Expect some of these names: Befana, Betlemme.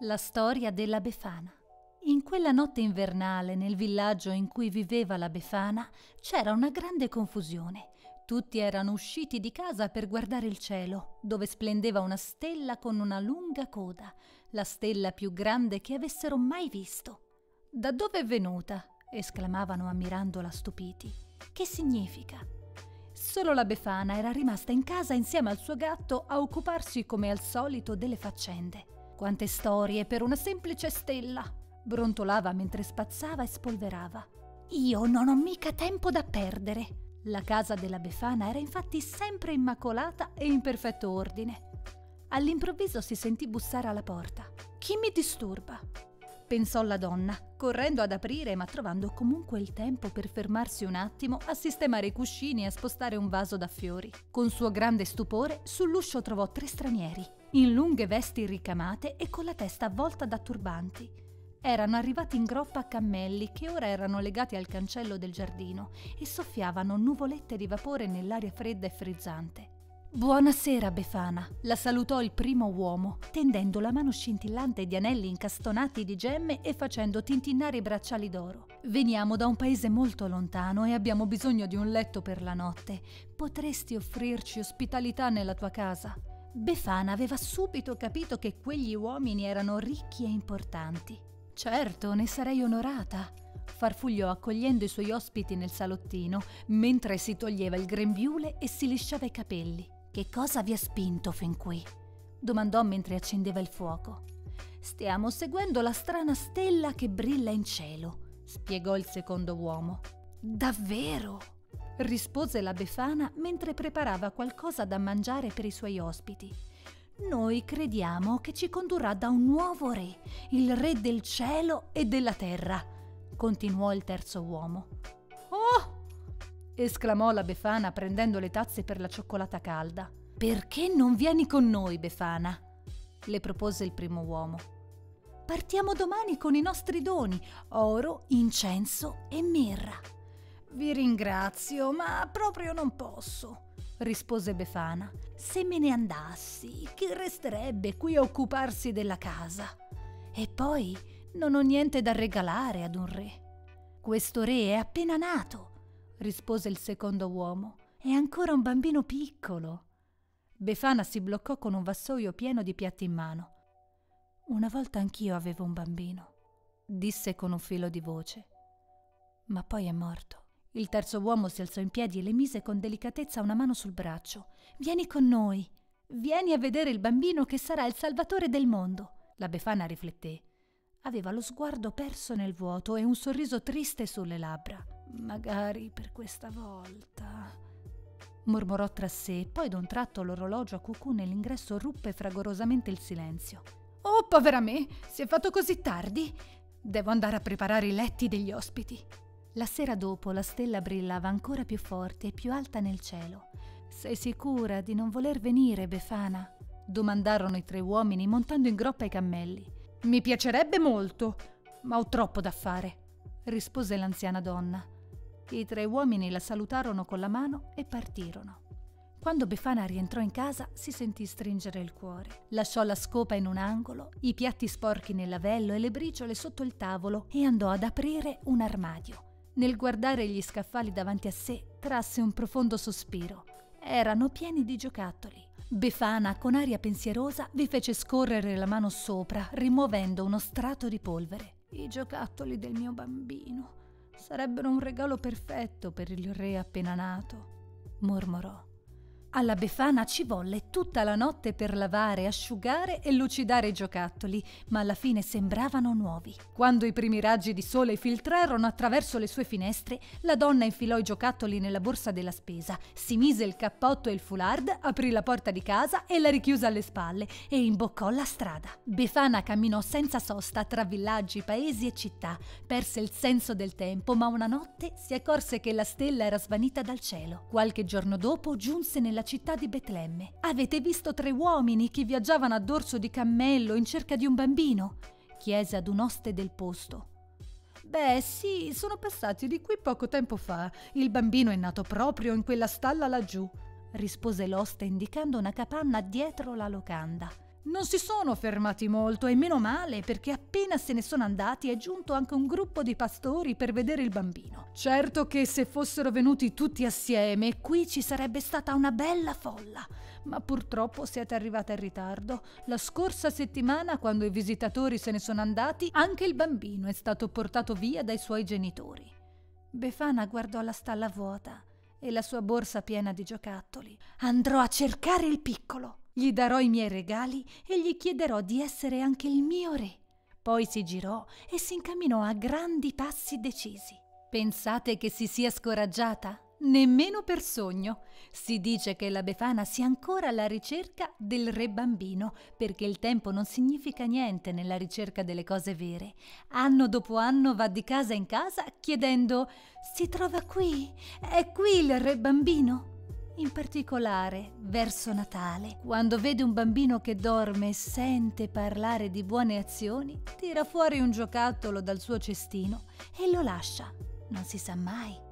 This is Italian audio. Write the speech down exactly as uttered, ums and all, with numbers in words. La storia della Befana. In quella notte invernale, nel villaggio in cui viveva la Befana, c'era una grande confusione. Tutti erano usciti di casa per guardare il cielo, dove splendeva una stella con una lunga coda, la stella più grande che avessero mai visto. «Da dove è venuta?» esclamavano ammirandola stupiti. «Che significa?» Solo la Befana era rimasta in casa insieme al suo gatto a occuparsi come al solito delle faccende. «Quante storie per una semplice stella!» brontolava mentre spazzava e spolverava. «Io non ho mica tempo da perdere!» La casa della Befana era infatti sempre immacolata e in perfetto ordine. All'improvviso si sentì bussare alla porta. «Chi mi disturba?» pensò la donna, correndo ad aprire ma trovando comunque il tempo per fermarsi un attimo a sistemare i cuscini e a spostare un vaso da fiori. Con suo grande stupore sull'uscio trovò tre stranieri, in lunghe vesti ricamate e con la testa avvolta da turbanti. Erano arrivati in groppa a cammelli che ora erano legati al cancello del giardino e soffiavano nuvolette di vapore nell'aria fredda e frizzante. «Buonasera, Befana», la salutò il primo uomo, tendendo la mano scintillante di anelli incastonati di gemme e facendo tintinnare i bracciali d'oro. «Veniamo da un paese molto lontano e abbiamo bisogno di un letto per la notte. Potresti offrirci ospitalità nella tua casa?» Befana aveva subito capito che quegli uomini erano ricchi e importanti. «Certo, ne sarei onorata», farfugliò accogliendo i suoi ospiti nel salottino, mentre si toglieva il grembiule e si lisciava i capelli. «Che cosa vi ha spinto fin qui?» domandò mentre accendeva il fuoco. «Stiamo seguendo la strana stella che brilla in cielo», spiegò il secondo uomo. «Davvero?» rispose la Befana mentre preparava qualcosa da mangiare per i suoi ospiti. «Noi crediamo che ci condurrà da un nuovo re, il re del cielo e della terra», continuò il terzo uomo. «Oh!» esclamò la Befana prendendo le tazze per la cioccolata calda. «Perché non vieni con noi, Befana?» le propose il primo uomo. «Partiamo domani con i nostri doni, oro, incenso e mirra». «Vi ringrazio, ma proprio non posso», rispose Befana. «Se me ne andassi, chi resterebbe qui a occuparsi della casa? E poi non ho niente da regalare ad un re». «Questo re è appena nato», rispose il secondo uomo. «È ancora un bambino piccolo». Befana si bloccò con un vassoio pieno di piatti in mano. «Una volta anch'io avevo un bambino», disse con un filo di voce. «Ma poi è morto». Il terzo uomo si alzò in piedi e le mise con delicatezza una mano sul braccio. «Vieni con noi, vieni a vedere il bambino che sarà il salvatore del mondo». La Befana rifletté. Aveva lo sguardo perso nel vuoto e un sorriso triste sulle labbra. «Magari per questa volta», mormorò tra sé, poi d'un tratto l'orologio a cucù nell'ingresso ruppe fragorosamente il silenzio. «Oh, povera me, si è fatto così tardi? Devo andare a preparare i letti degli ospiti». La sera dopo la stella brillava ancora più forte e più alta nel cielo. «Sei sicura di non voler venire, Befana?» domandarono i tre uomini montando in groppa ai cammelli. «Mi piacerebbe molto, ma ho troppo da fare», rispose l'anziana donna. I tre uomini la salutarono con la mano e partirono. Quando Befana rientrò in casa si sentì stringere il cuore. Lasciò la scopa in un angolo, i piatti sporchi nel lavello e le briciole sotto il tavolo e andò ad aprire un armadio. Nel guardare gli scaffali davanti a sé, trasse un profondo sospiro. Erano pieni di giocattoli. Befana, con aria pensierosa, vi fece scorrere la mano sopra, rimuovendo uno strato di polvere. «I giocattoli del mio bambino sarebbero un regalo perfetto per il re appena nato», mormorò. Alla Befana ci volle tutta la notte per lavare, asciugare e lucidare i giocattoli, ma alla fine sembravano nuovi. Quando i primi raggi di sole filtrarono attraverso le sue finestre, la donna infilò i giocattoli nella borsa della spesa, si mise il cappotto e il foulard, aprì la porta di casa e la richiuse alle spalle e imboccò la strada. Befana camminò senza sosta tra villaggi, paesi e città, perse il senso del tempo, ma una notte si accorse che la stella era svanita dal cielo. Qualche giorno dopo giunse nella città di Betlemme. «Avete visto tre uomini che viaggiavano a dorso di cammello in cerca di un bambino?» chiese ad un oste del posto. «Beh, sì, sono passati di qui poco tempo fa. Il bambino è nato proprio in quella stalla laggiù», rispose l'oste indicando una capanna dietro la locanda. Non si sono fermati molto, e meno male, perché appena se ne sono andati è giunto anche un gruppo di pastori per vedere il bambino. Certo che se fossero venuti tutti assieme qui ci sarebbe stata una bella folla, ma purtroppo siete arrivati in ritardo. La scorsa settimana, quando i visitatori se ne sono andati, anche il bambino è stato portato via dai suoi genitori. Befana guardò la stalla vuota e la sua borsa piena di giocattoli. Andrò a cercare il piccolo. Gli darò i miei regali e gli chiederò di essere anche il mio re. Poi si girò e si incamminò a grandi passi decisi. Pensate che si sia scoraggiata? Nemmeno per sogno. Si dice che la Befana sia ancora alla ricerca del re bambino, perché il tempo non significa niente nella ricerca delle cose vere. Anno dopo anno va di casa in casa chiedendo: si trova qui? È qui il re bambino? In particolare verso Natale, quando vede un bambino che dorme e sente parlare di buone azioni, tira fuori un giocattolo dal suo cestino e lo lascia. Non si sa mai.